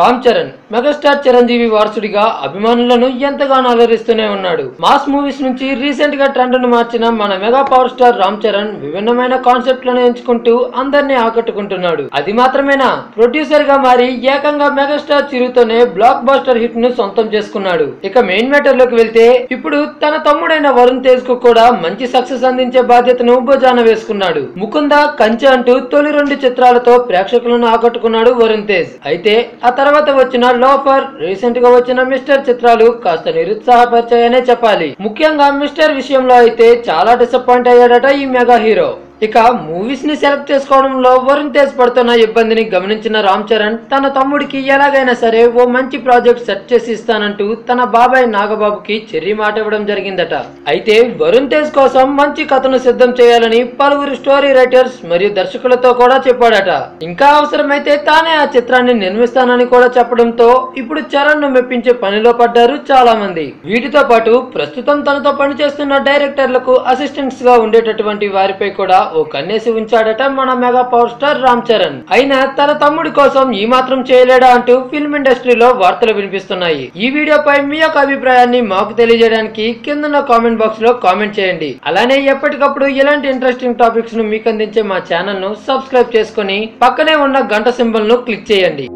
Ram Charan megastar Chiranjeevi వారసుడిగా అభిమానులను ఎంతగానో అలరిస్తూనే ఉన్నాడు. మాస్ మూవీస్ నుంచి రీసెంట్ గా ట్రెండ్ ను మార్చిన మన mega power star Ram Charan విభిన్నమైన కాన్సెప్ట్లను ఎంచుకుంటూ అందరినీ ఆకట్టుకుంటున్నాడు. అది మాత్రమేనా, ప్రొడ్యూసర్ గా మారి ఏకంగా మెగాస్టార్ చిరుతోనే బ్లాక్ బస్టర్ హిట్ ను సొంతం చేసుకున్నాడు. ఇక మెయిన్ మ్యాటర్ లోకి వెళ్తే, ఇప్పుడు తన తమ్ముడైన వరుణ్ తేజ్ కు కూడా మంచి సక్సెస్ అందించే బాధ్యతను భుజాన వేసుకున్నాడు. ముకుంద, కంచె అంటూ తొలి రెండు చిత్రాలతో ప్రేక్షకులను ఆకట్టుకున్నాడు వరుణ్ తేజ్. అయితే ఆ తర్వాత వచ్చిన లోఫర్, రీసెంట్ గా వచ్చిన మిస్టర్ చిత్రాలు కాస్త నిరుత్సాహపరిచాయనే చెప్పాలి. ముఖ్యంగా మిస్టర్ విషయంలో అయితే చాలా డిసప్పాయింట్ అయ్యాడట ఈ మెగా హీరో. ఇక మూవీస్ ని సెలెక్ట్ చేసుకోవడంలో వరుణ్ తేజ్ పడుతున్న ఇబ్బందిని గమనించిన రామ్ చరణ్ తన తమ్ముడికి ఎలాగైనా సరే ఓ మంచి ప్రాజెక్ట్ సెట్ చేసి ఇస్తానంటూ తన బాబాయ్ నాగబాబుకి చెర్రీ మాట ఇవ్వడం జరిగిందట. అయితే వరుణ్ తేజ్ కోసం మంచి కథను సిద్ధం చేయాలని పలువురు స్టోరీ రైటర్స్ మరియు దర్శకులతో కూడా చెప్పాడట. ఇంకా అవసరమైతే తానే ఆ చిత్రాన్ని నిర్మిస్తానని కూడా చెప్పడంతో ఇప్పుడు చరణ్ ను మెప్పించే పనిలో పడ్డారు చాలా మంది. వీటితో పాటు ప్రస్తుతం తనతో పనిచేస్తున్న డైరెక్టర్లకు అసిస్టెంట్స్ గా ఉండేటటువంటి వారిపై కూడా ఓ కన్నేసి ఉంచాడట మన mega power star Ram Charan. అయినా తన తమ్ముడి కోసం ఈ మాత్రం చేయలేడా అంటూ ఫిల్మ్ ఇండస్ట్రీలో వార్తలు వినిపిస్తున్నాయి. ఈ వీడియోపై మీ యొక్క అభిప్రాయాన్ని మాకు తెలియజేయడానికి కింద కామెంట్ బాక్స్ లో కామెంట్ చేయండి. అలానే ఎప్పటికప్పుడు ఇలాంటి ఇంట్రెస్టింగ్ టాపిక్స్ ను మీకు అందించే మా ఛానల్ ను సబ్స్క్రైబ్ చేసుకుని పక్కనే ఉన్న గంట సింబల్ ను క్లిక్ చేయండి.